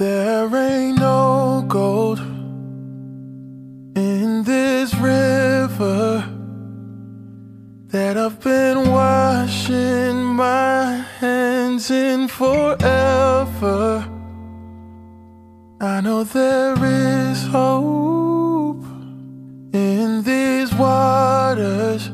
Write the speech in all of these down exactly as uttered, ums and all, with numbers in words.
There ain't no gold in this river that I've been washing my hands in forever. I know there is hope in these waters,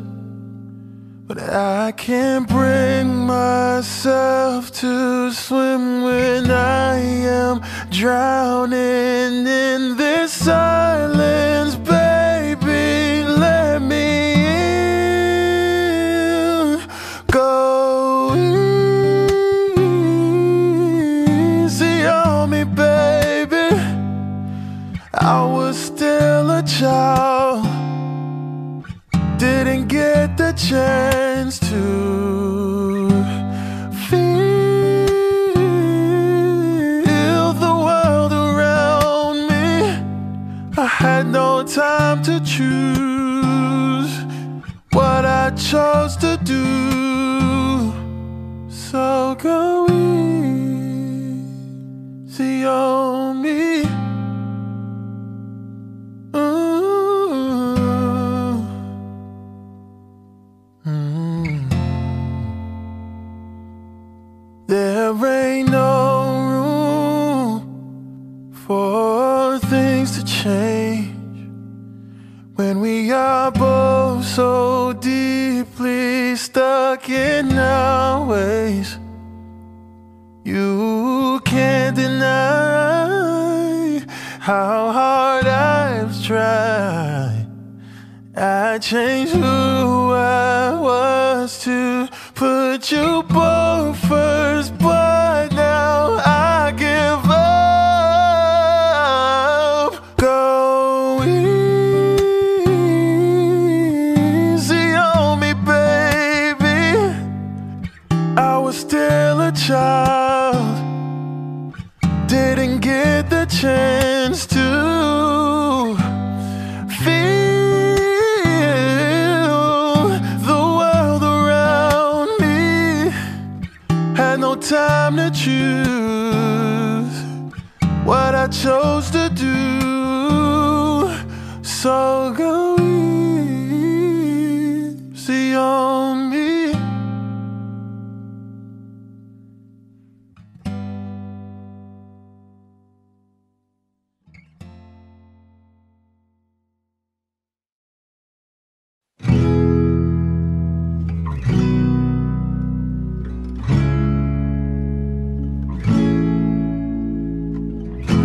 but I can't bring myself to swim when I am drowning in this silence. Baby, let me in. Go easy on me, baby. I was still a child, didn't get the chance to feel the world around me. I had no time to choose what I chose to do. So go easy on me. There ain't no room for things to change when we are both so deeply stuck in our ways. You can't deny how hard I've tried. I changed who I was to put you both first, but now I give up. Go easy on me, baby. I was still a child, didn't get the chance to feel time to choose what I chose to do. So go easy on me.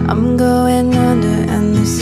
I'm going under, and this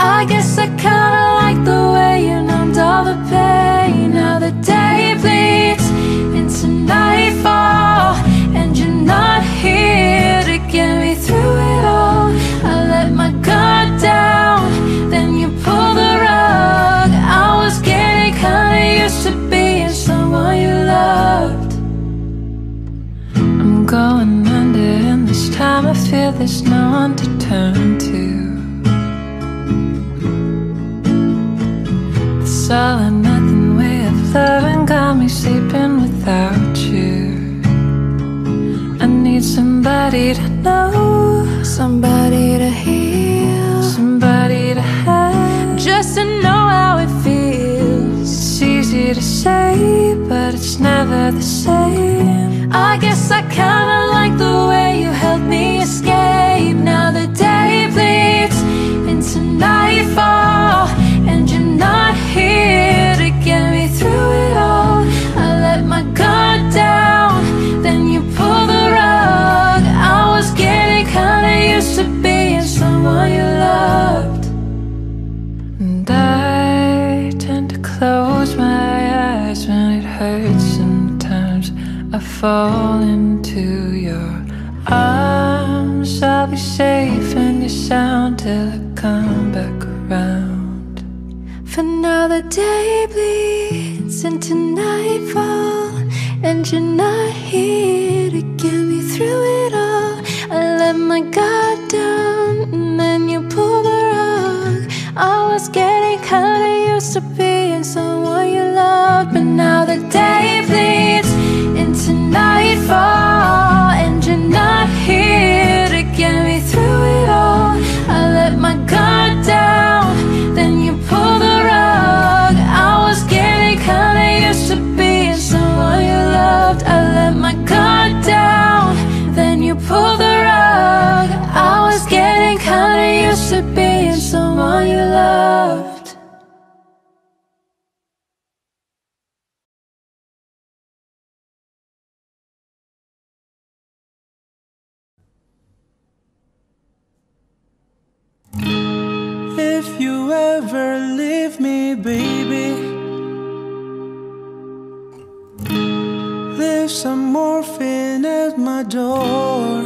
I guess I kinda like the way you numbed all the pain. Now the day bleeds into nightfall, and you're not here to get me through it all. I let my guard down, then you pull the rug. I was getting kinda used to being someone you loved. I'm going under, and this time I feel there's no one to turn to. All or nothing way of loving got me sleeping without you. I need somebody to know, somebody to heal, somebody to have, just to know how it feels. It's easy to say, but it's never the same. I guess I kinda like the way you helped me escape. Now the day bleeds into nightfall, and you're not here to get me through it all. I let my guard down, then you pull the rug. I was getting kinda used to being someone you loved. And I tend to close my eyes when it hurts. Sometimes I fall into your arms. I'll be safe and you're sound till I come back around. bound. For now the day bleeds into nightfall, and you're not here to get me through it all. I let my guard down, and then you pulled the rug. I was getting kinda used to being someone you loved. But now the day bleeds into nightfall, and you're not here to get me through it all. I let my guard down, then you pulled the rug. I was getting kinda used to being someone you loved. I let my guard down, then you pulled the rug. I was getting kinda used to being someone you loved. If you ever leave me, baby, leave some morphine at my door,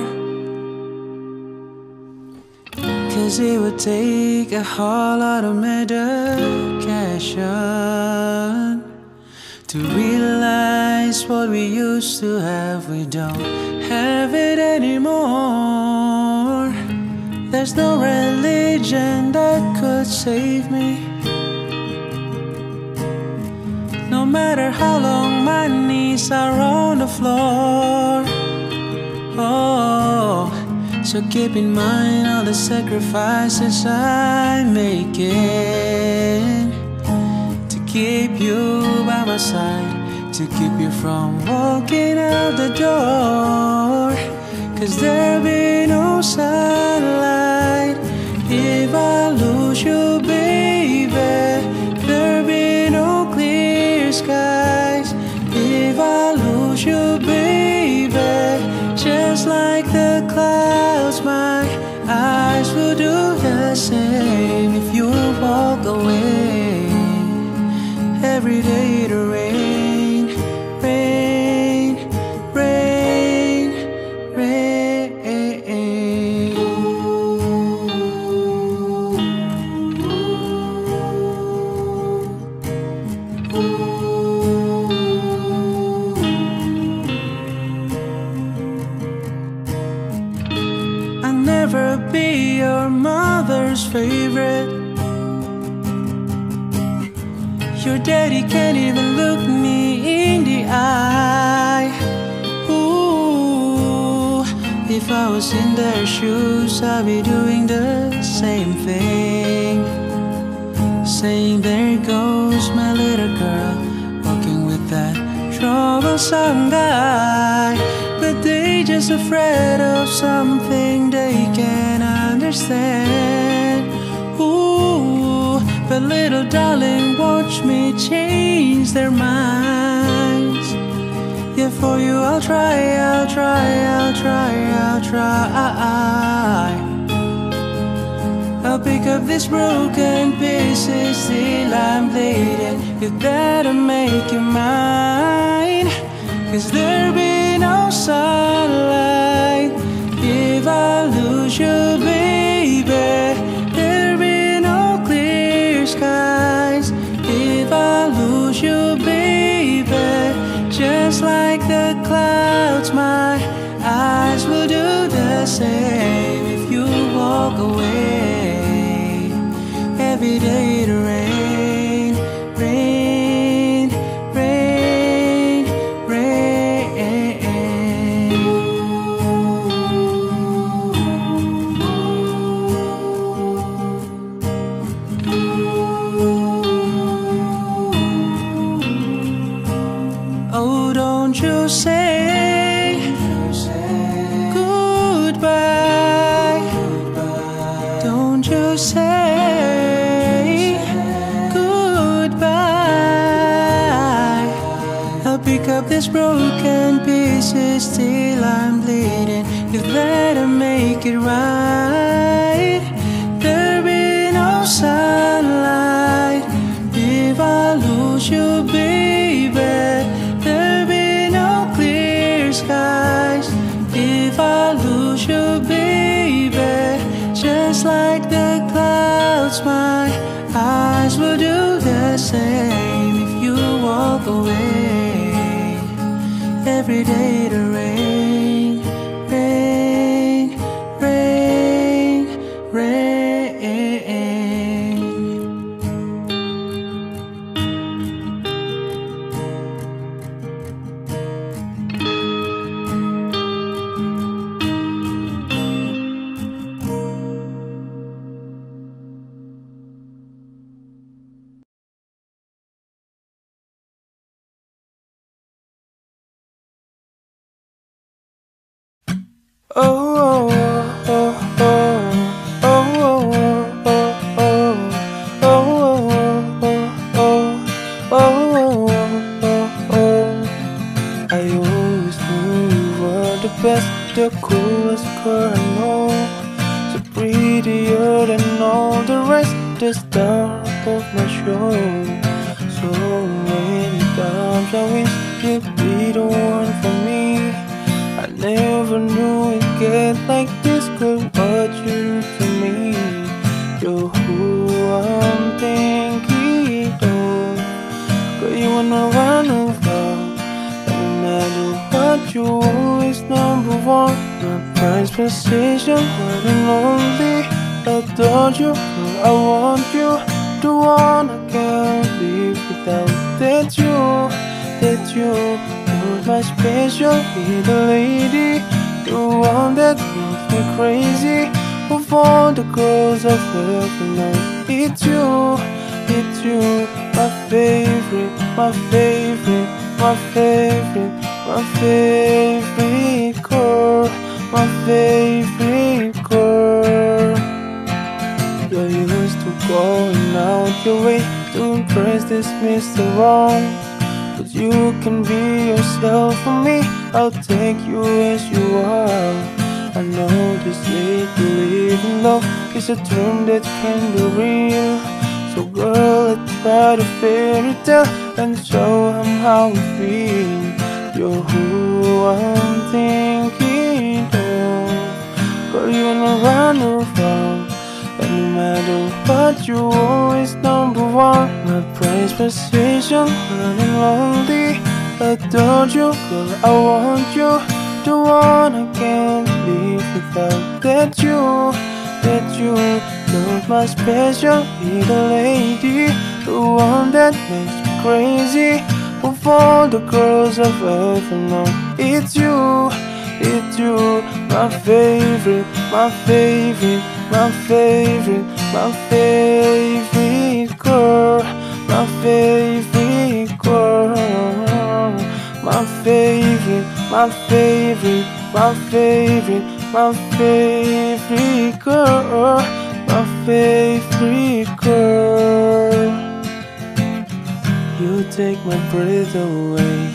'cause it would take a whole lot of medication to realize what we used to have, we don't have it anymore. There's no religion that could save me, no matter how long my knees are on the floor. Oh, so keep in mind all the sacrifices I'm making to keep you by my side, to keep you from walking out the door. 'Cause there'll be no sunlight if I lose you, baby. There'll be no clear skies if I lose you, baby. Just like the clouds, my eyes will do the same if you walk away. Every day it rains. Favorite, your daddy can't even look me in the eye. Ooh, if I was in their shoes, I'd be doing the same thing, saying there goes my little girl, walking with that troublesome guy. But they just afraid of something they can't understand. But little darling, watch me change their minds. Yeah, for you I'll try, I'll try, I'll try, I'll try. I'll pick up these broken pieces till I'm bleeding. You better make your mind, 'cause there'll be no sunlight if I lose you, baby. If I lose you, baby, just like the clouds, my eyes will do the same if you walk away. Every day it rains. These broken pieces till I'm bleeding. You better make it right. There'll be no sunlight if I lose you, baby. There'll be no clear skies if I lose you, baby. Just like the clouds, my oh, oh, oh, oh, oh, oh, oh, oh, oh, I always knew you were the best, the coolest girl I know, so prettier than all the rest, the star of my show. So many times I wish you'd be the one for me. I never knew it'd get like this, girl, what you do to me. You're who I'm thinking of, girl, you are not one of love. No matter what, you're always number one. My prize possession, when I'm lonely, adore you, girl, I want you. The one I can't live without, that you, that you. You're my special little lady, the one that makes me crazy. Of all the girls I've loved tonight, it's you, it's you, my favorite, my favorite, my favorite, my favorite girl, my favorite girl. You're used to going out your way to impress this Mister Wrong. Cause you can be yourself for me, I'll take you as you are. I know this lately in love is a term that can be real. So girl, I try to fairy tale and show him how I feel. You're who I'm thinking of, girl, you're not run around. And no matter what, you always number one. My prize possession, when I'm lonely, adore you, girl, I want you. The one I can't live without, that you, that you. You're my special little lady, the one that makes me crazy. Of all the girls I've ever known, it's you, it's you. My favorite, my favorite, my favorite, my favorite girl, my favorite girl, my favorite, my favorite, my favorite, my favorite girl, my favorite girl. You take my breath away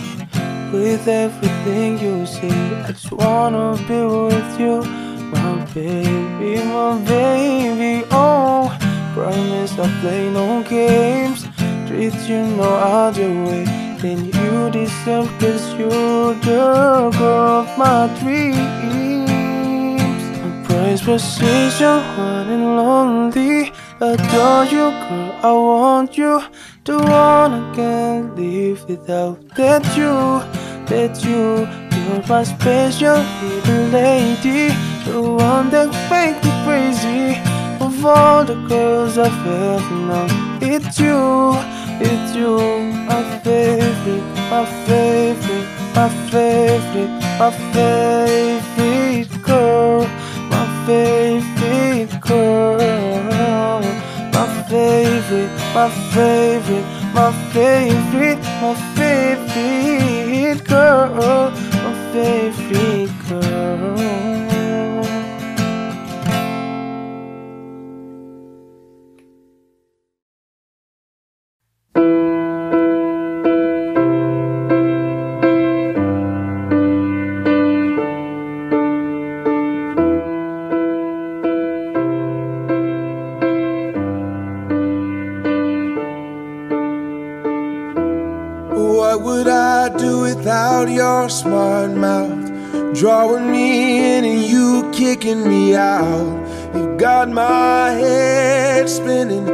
with everything you say. I just wanna be with you. My baby, my baby, oh, promise I play no games, treat you no other way than you deserve, cause you're the girl of my dreams. My prize possession, one and lonely, adore you, girl, I want you. The one I can't live without, that you, that you. You're my special little lady, the one that makes me crazy. Of all the girls I've ever known, it's you, it's you. My favorite, my favorite, my favorite, my favorite girl, my favorite girl, my favorite, my favorite, my favorite, my favorite girl, my favorite girl. Your smart mouth drawing me in and you kicking me out. You got my head spinning,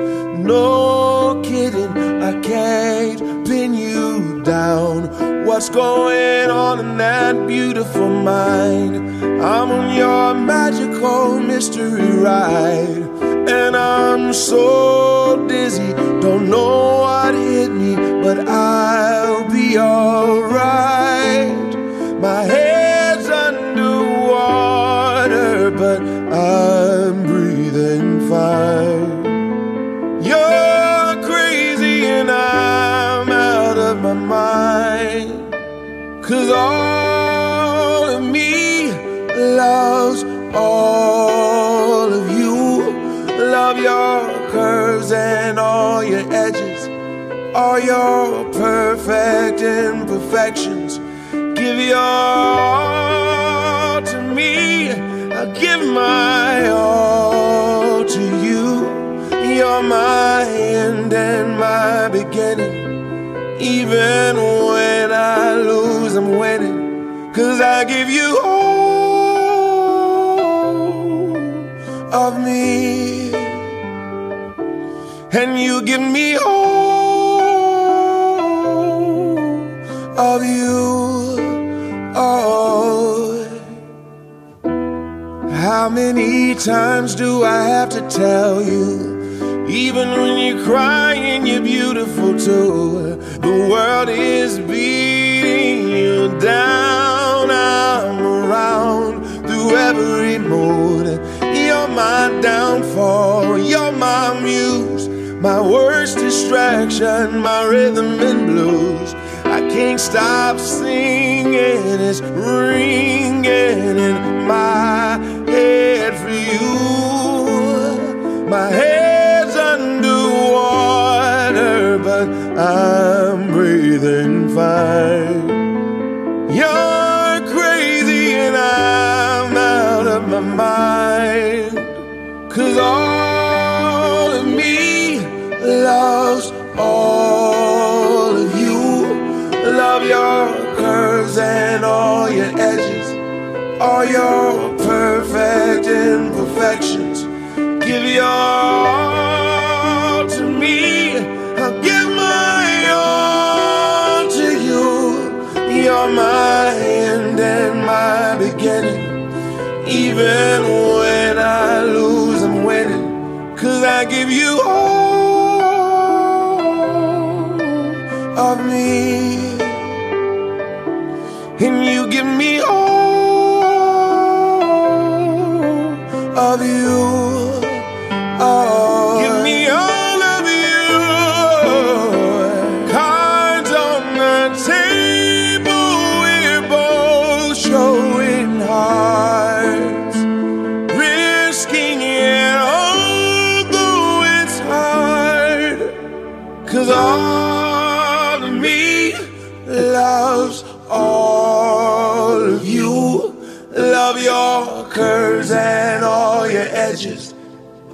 no kidding, I can't pin you down. What's going on in that beautiful mind? I'm on your magical mystery ride, and I'm so dizzy, don't know what hit me, but I'll be alright. My head's underwater, but I'm breathing fine. You're crazy and I'm out of my mind, cause all of me loves your edges, all your perfect imperfections. Give your all to me, I'll give my all to you. You're my end and my beginning, even when I lose, I'm winning. 'Cause I give you all of me, and you give me all of you. Oh, how many times do I have to tell you? Even when you're crying, you're beautiful too. The world is beating you down. I'm around through every mood. You're my downfall, you're my muse, my worst distraction, my rhythm and blues. I can't stop singing, it's ringing in my head for you. My head's underwater, but I'm breathing fine. You're crazy and I'm out of my mind, 'cause all of me loves all of you. Love your curves and all your edges, all your perfect imperfections. Give your all to me, I'll give my all to you. You're my end and my beginning, even when I lose, I'm winning. 'Cause I give you all of me, and you give me all of you. Oh, give me all of you. Cards on the table, we're both showing hearts, risking it all, though it's hard. 'Cause all of me loves all of you. Love your curves and all your edges,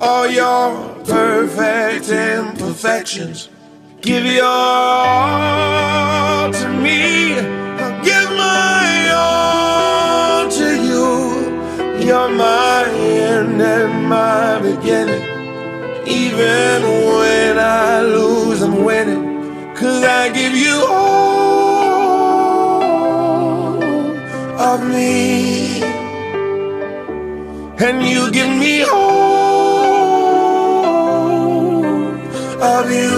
all your perfect imperfections. Give your all to me, I'll give my all to you. You're my end and my beginning, even when I lose, I'm winning. 'Cause I give you all of me, and you give me all of you.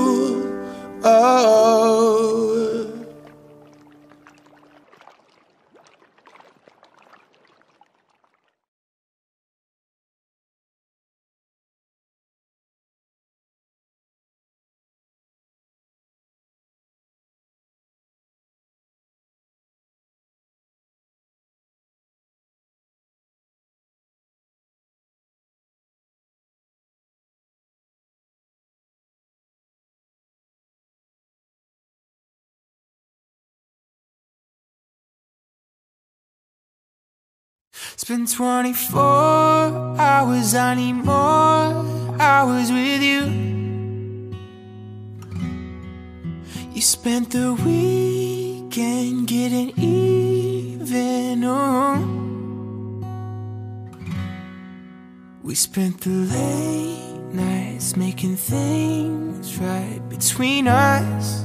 Oh. It's been twenty-four hours, I need more hours with you. You spent the weekend getting even, oh. We spent the late nights making things right between us.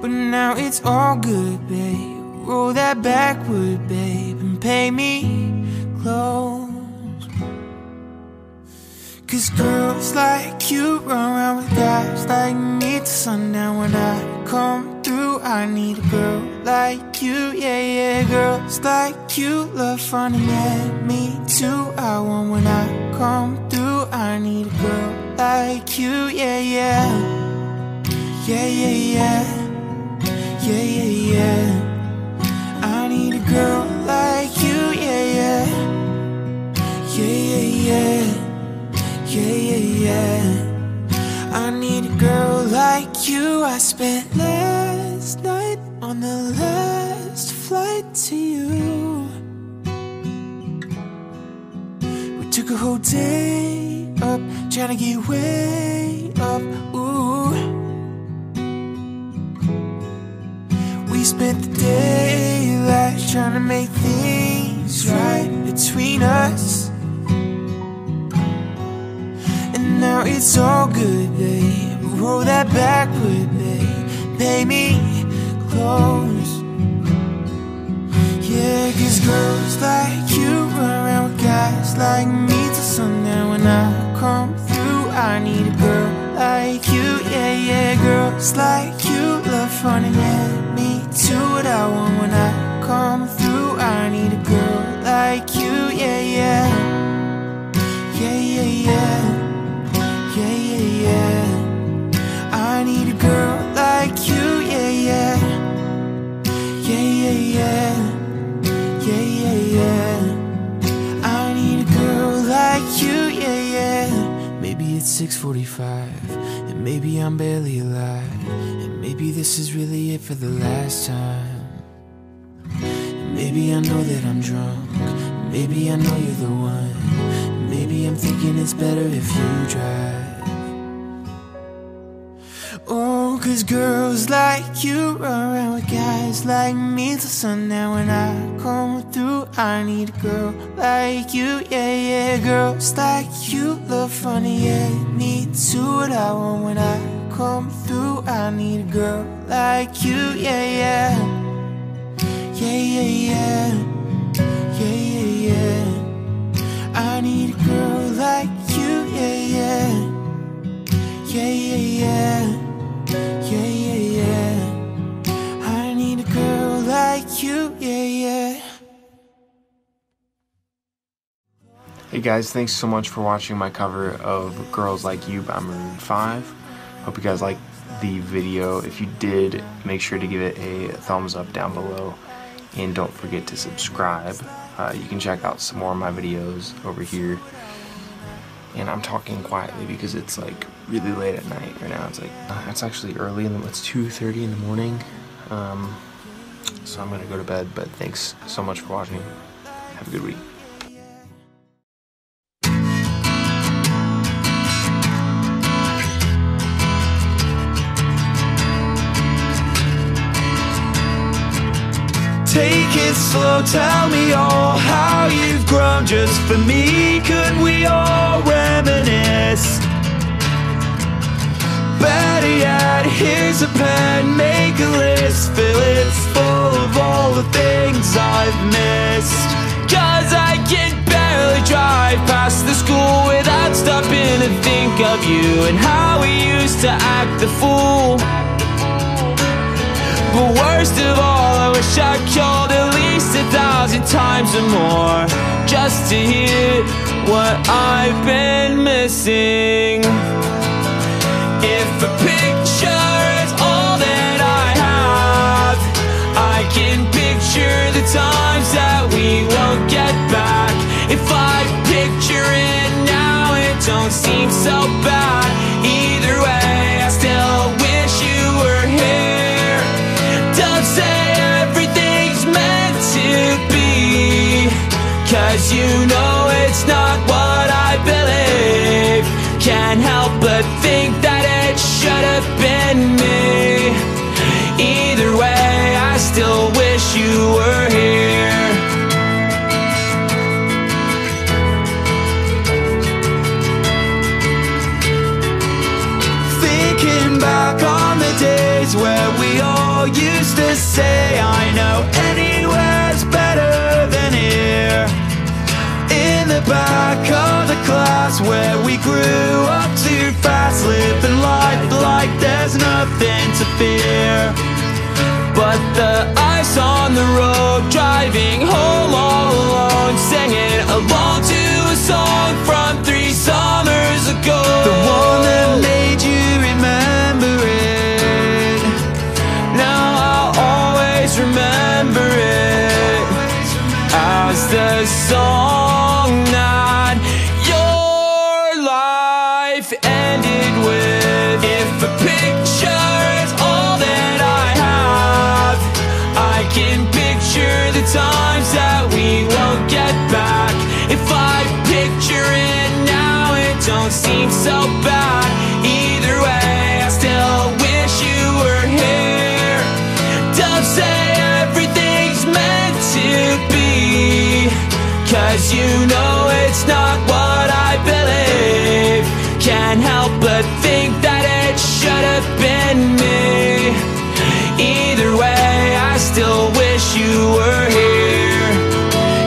But now it's all good, babe. Roll that backward, babe, and pay me close. 'Cause girls like you run around with guys like me till sundown. When I come through, I need a girl like you, yeah, yeah. Girls like you love fun and let me too. I want when I come through, I need need a girl like you, yeah, yeah. Yeah, yeah, yeah. Yeah, yeah, yeah. I need a girl like you, yeah, yeah. Yeah, yeah, yeah. Yeah, yeah, yeah. I need a girl like you. I spent last night on the last flight to you. We took a whole day up, trying to get way up, ooh. We spent the day like trying to make things right between us, and now it's all good, babe. Roll that backward, babe. Pay me close. Yeah, cause girls like you run around with guys like me till sundown. When I come through, I need a girl like you, yeah, yeah. Girls like you love fun and let me do what I want. When I come through, I need a girl like you, yeah, yeah. Yeah, yeah, yeah. Yeah, yeah, yeah. I need a girl like you, yeah, yeah. Yeah, yeah, yeah. Yeah, yeah, yeah. I need a girl like you, yeah, yeah. Maybe it's six forty-five, and maybe I'm barely alive, and maybe this is really it for the last time. And maybe I know that I'm drunk, and maybe I know you're the one, and maybe I'm thinking it's better if you drive. Oh, cause girls like you run around with guys like me till sundown. When I come through, I need a girl like you, yeah, yeah. Girls like you love funny, yeah, me do what I want. When I come through, I need a girl like you, yeah, yeah. Yeah, yeah, yeah. Yeah, yeah, yeah. I need a girl like you, yeah, yeah. Yeah, yeah, yeah. Yeah, yeah, yeah. I need a girl like you, yeah, yeah. Hey guys, thanks so much for watching my cover of Girls Like You by Maroon five. Hope you guys liked the video. If you did, make sure to give it a thumbs up down below, and don't forget to subscribe. Uh, you can check out some more of my videos over here. And I'm talking quietly because it's like really late at night right now. It's like, uh, it's actually early, and it's two thirty in the morning. Um, so I'm gonna go to bed, but thanks so much for watching. Have a good week. Take it slow, tell me all how you've grown just for me. Could we all reminisce? Better yet, here's a pen, make a list, fill it full of all the things I've missed. Cause I can barely drive past the school without stopping to think of you and how we used to act the fool. But worst of all, I wish I called at least a thousand times or more, just to hear what I've been missing. If a picture is all that I have, I can picture the times that we won't get back. If I picture it now, it don't seem so bad. Either way, I still wish you were here. Say everything's meant to be, cause you know it's not what I believe. Can't help but think that it should have been me. Either way, I still wish you were here. Thinking back on the days where we all used to say, I know anywhere's better than here. In the back of the class where we grew up too fast, living life like there's nothing to fear. But the ice on the road, driving home all alone, singing along to a song from three summers ago. a song that your life ended with. If a picture is all that I have, I can picture the times that we won't get back. If I picture it now, it don't seem so bad. Either way, I still wish you were here. Don't say everything's meant to be, 'cause you know it's not what I believe. Can't help but think that it should have been me. Either way, I still wish you were here.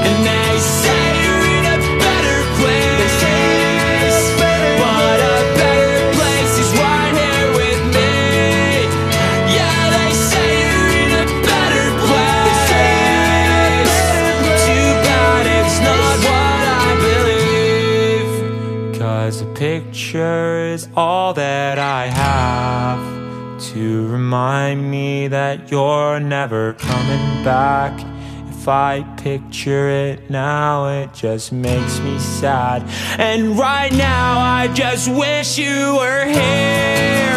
And they say you're in a better place, but a better place is right here with me. Yeah, they say you're in a better place. Too bad it's not what I believe, 'cause a picture is all that I have to remind me that you're never coming back. If I picture it now, it just makes me sad. And right now, I just wish you were here.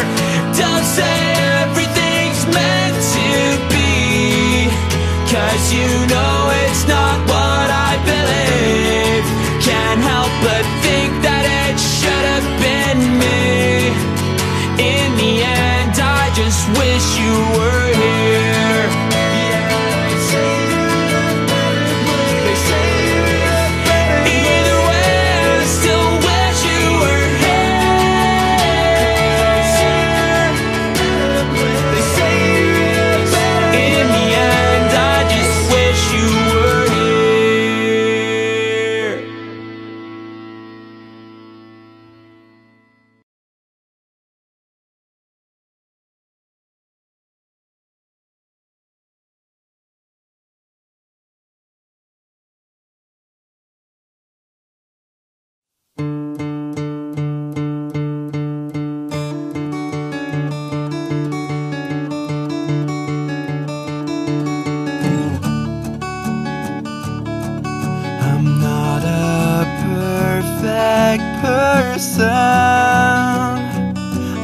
Don't say everything's meant to be, 'cause you know it's not what I believe. Can't help but think that it should have been me. In the end, I just wish you were here.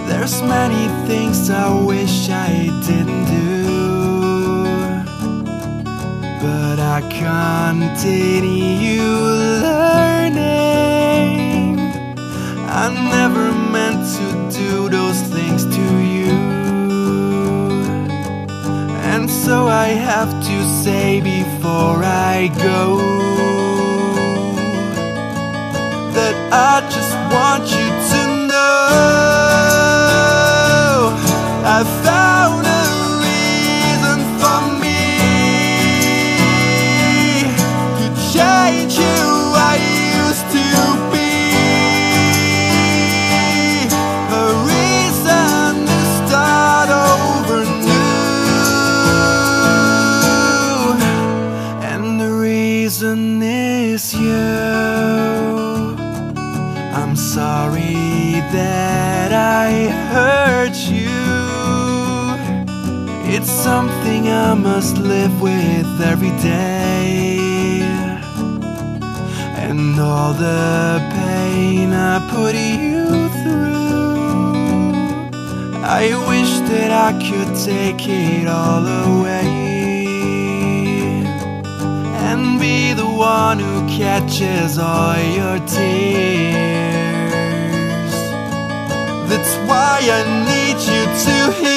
There's many things I wish I didn't do, but I continue learning. I never meant to do those things to you, and so I have to say before I go that I just want you to know I found a reason for me to change who I used to be. A reason to start over new, and the reason is you. I'm sorry that I hurt you. It's something I must live with every day, and all the pain I put you through, I wish that I could take it all away and be the one who catches all your tears. That's why I need you to hear.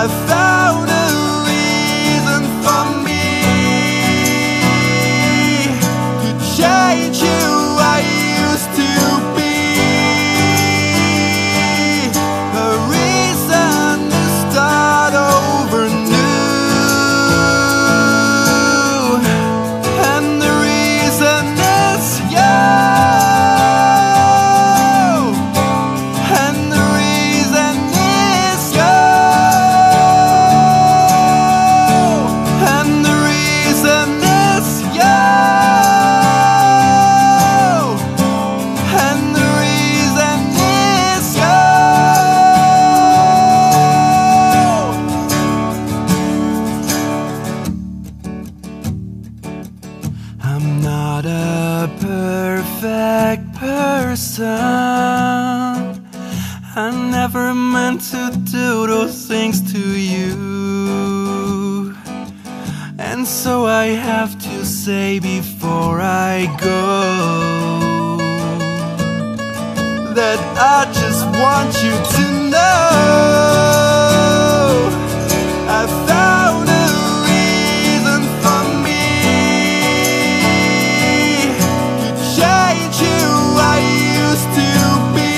I found a reason for me to change who I used to be. A reason to start over new, and the reason is you. And the reason is you. I'm not a perfect person. I never meant to do those things to you, and so I have to say before I go that I just want you to know I found a reason for me to change who I used to be.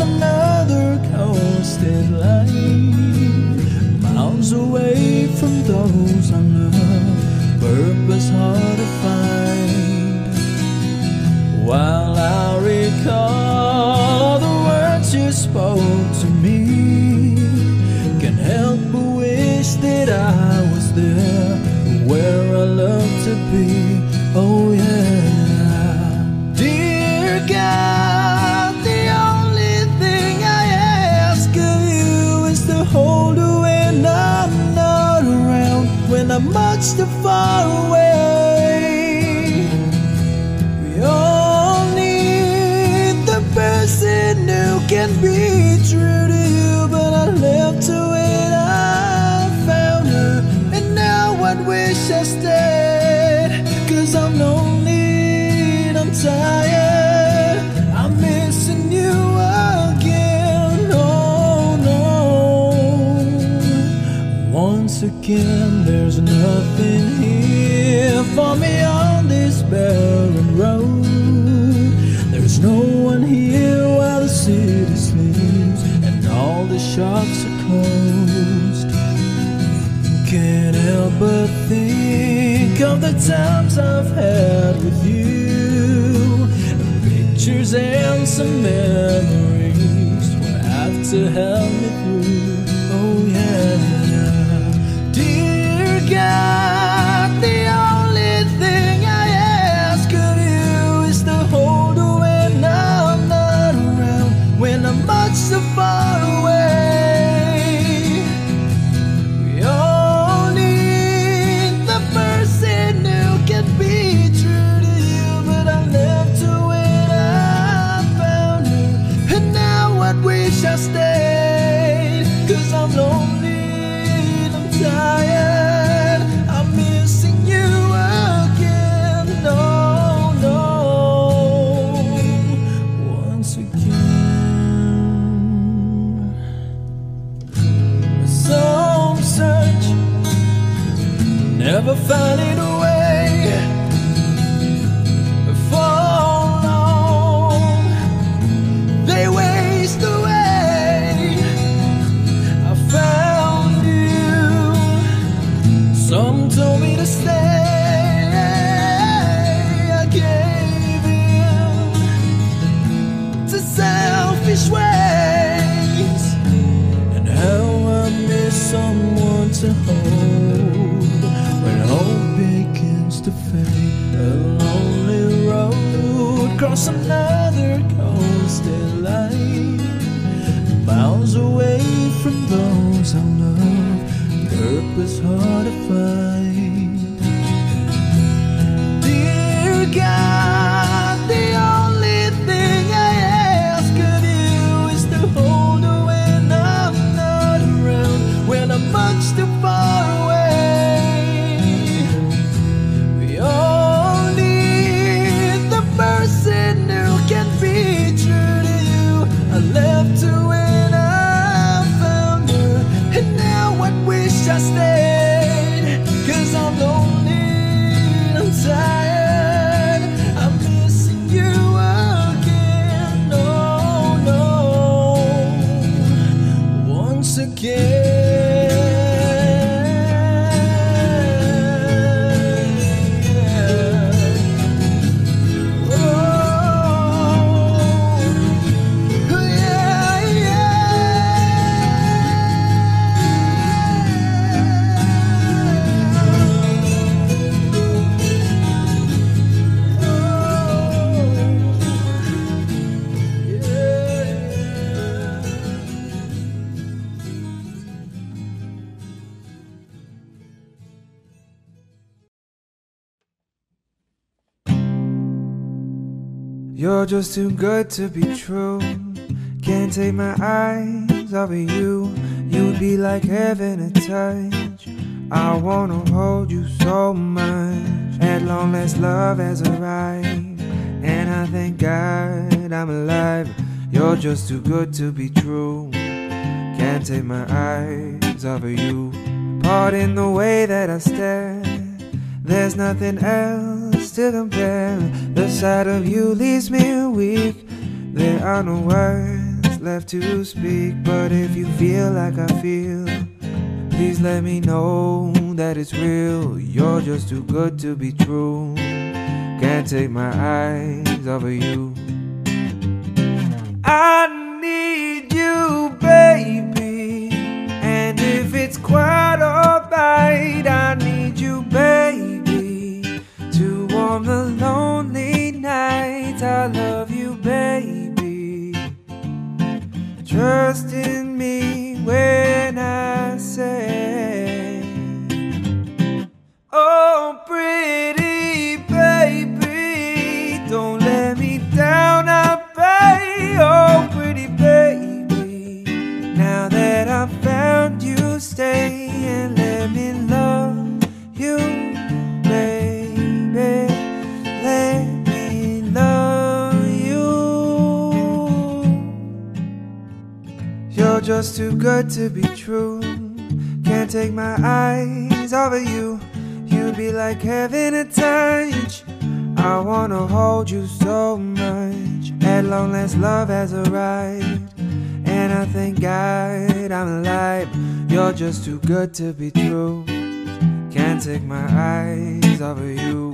Another coasted line, miles away from those on the purpose hard to find. While I recall the words you spoke to me, can't help but wish that I was there, where I love to be. Oh yeah, dear God, I'm much too far away. We all need the person who can be true to you, but I left to it, I found her, and now I wish I stayed. Cause I'm lonely and I'm tired, I'm missing you again. Oh no, once again there's nothing here for me on this barren road. There's no one here while the city sleeps and all the shops are closed. Can't help but think of the times I've had with you, pictures and some memories will have to help me through. Oh yeah. God, the only thing I ask of you is to hold her when I'm not around, when I'm much so far away. We all need the person who can be true to you, but I left her when I found her, and now I wish I stayed. Cause I'm lonely and I'm tired, missing you again. No, no, once again my soul search never found it away. For long they waste away. I found you, some told me to stay, I gave in to selfish ways, and how I miss someone to hold when hope begins to fade. A lonely road, cross another coastal line, was hard to find. Dear God, the only thing I ask of you is to hold her when I'm not around, when I'm much too far away. I stayed, 'cause I'm lonely and I'm tired. I'm missing you again, oh no, once again. Oh, yeah, yeah. You're just too good to be true. Can't take my eyes off of you. You'd be like heaven to touch. I wanna hold you so much. At long last, love has arrived, and I thank God I'm alive. You're just too good to be true. Can't take my eyes off of you. Pardon the way that I stare. There's nothing else to compare. The sight of you leaves me weak. There are no words left to speak. But if you feel like I feel, please let me know that it's real. You're just too good to be true. Can't take my eyes off of you. I need you, baby. And if it's quite alright, I need you, baby, to warm the lonely nights. I love you, baby. Trust in me when I say, oh, pretty baby, don't let me down, I pray. Oh, pretty baby, now that I've found you, stay and let me love you. Just too good to be true. Can't take my eyes off of you. You'd be like heaven to touch. I wanna hold you so much. At long last, love has arrived, and I thank God I'm alive. You're just too good to be true. Can't take my eyes off of you.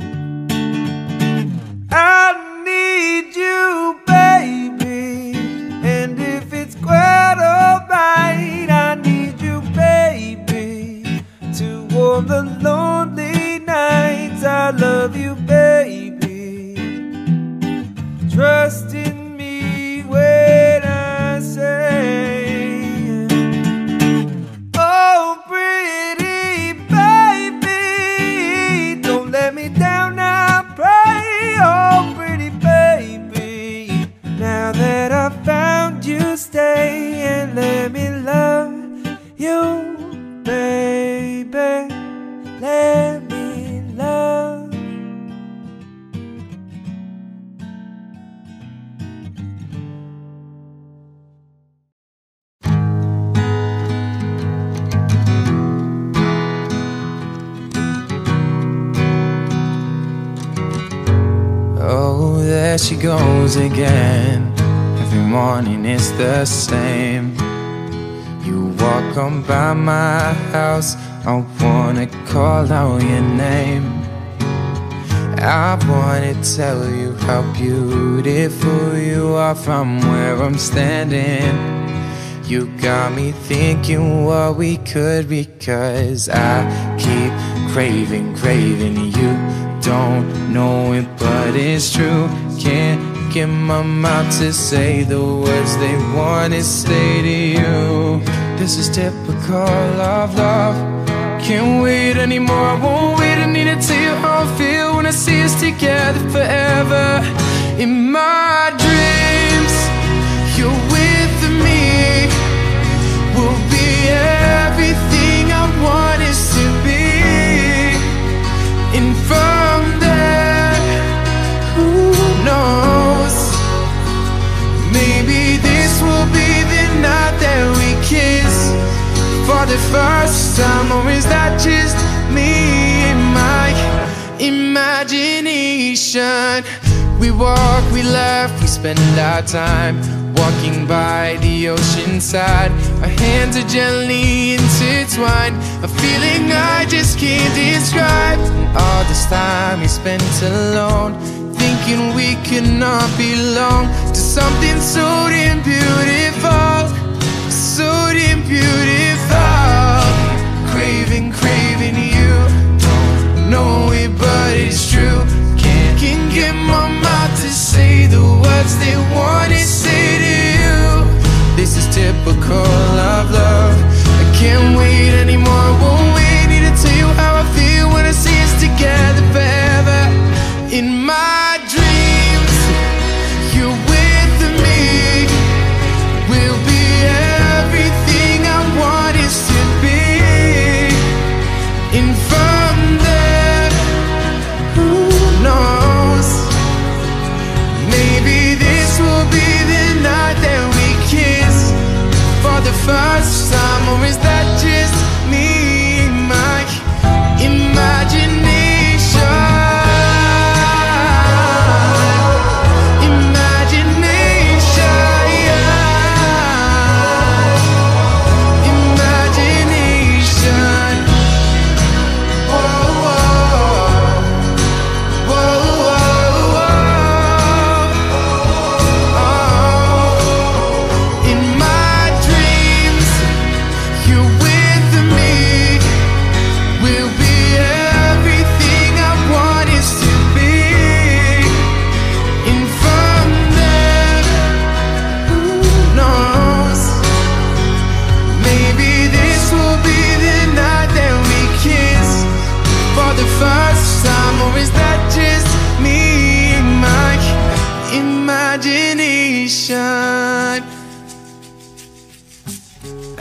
I need you, baby. And if it's quite alright, I need you, baby, to warm the lonely nights. I love you, baby. Trust in me when I say, oh, pretty baby, don't let me down, I pray. Oh, pretty baby, now that I've found you, stay and let me love you, baby. Let me love. Oh, there she goes again. Every morning it's the same. You walk on by my house, I wanna call out your name. I wanna tell you how beautiful you are from where I'm standing. You got me thinking what we could, because I keep craving, craving you. Don't know it, but it's true. Can't get my mouth to say the words they want to say to you. This is typical of love. can't wait anymore, I won't wait. I need to tell you how I feel when I see us together forever. In my dreams, you're with me. We'll be everything I want us to be. And from there, who knows? Maybe this will be the night that we kiss for the first time, or is that just me and my imagination? We walk, we laugh, we spend our time walking by the ocean side. Our hands are gently intertwined, a feeling I just can't describe. And all this time we spent alone, thinking we could not belong to something so damn beautiful, so damn beautiful. Craving, craving you, don't know it but it's true. Can't, can't get my mouth to say the words they want to say to you. This is typical of love, I can't wait anymore, I won't wait. Need to tell you how I feel when I see us together forever. In my dreams, you're with me. We'll be everything I want us to be. And from there, who knows? Maybe this will be the night that we kiss for the first time, or is that just me and my imagination?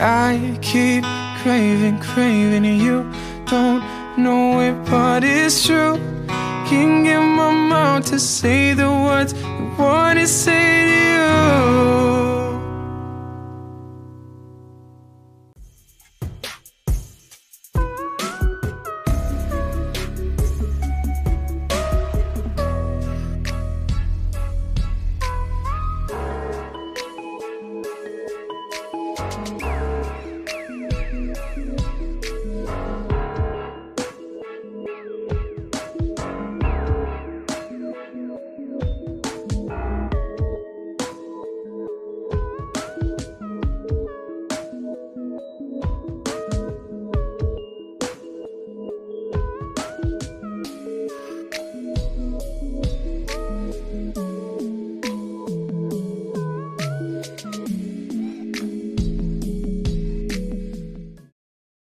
I keep craving, craving you. Don't know it, but it's true. Can't get my mouth to say the words I want to say to you.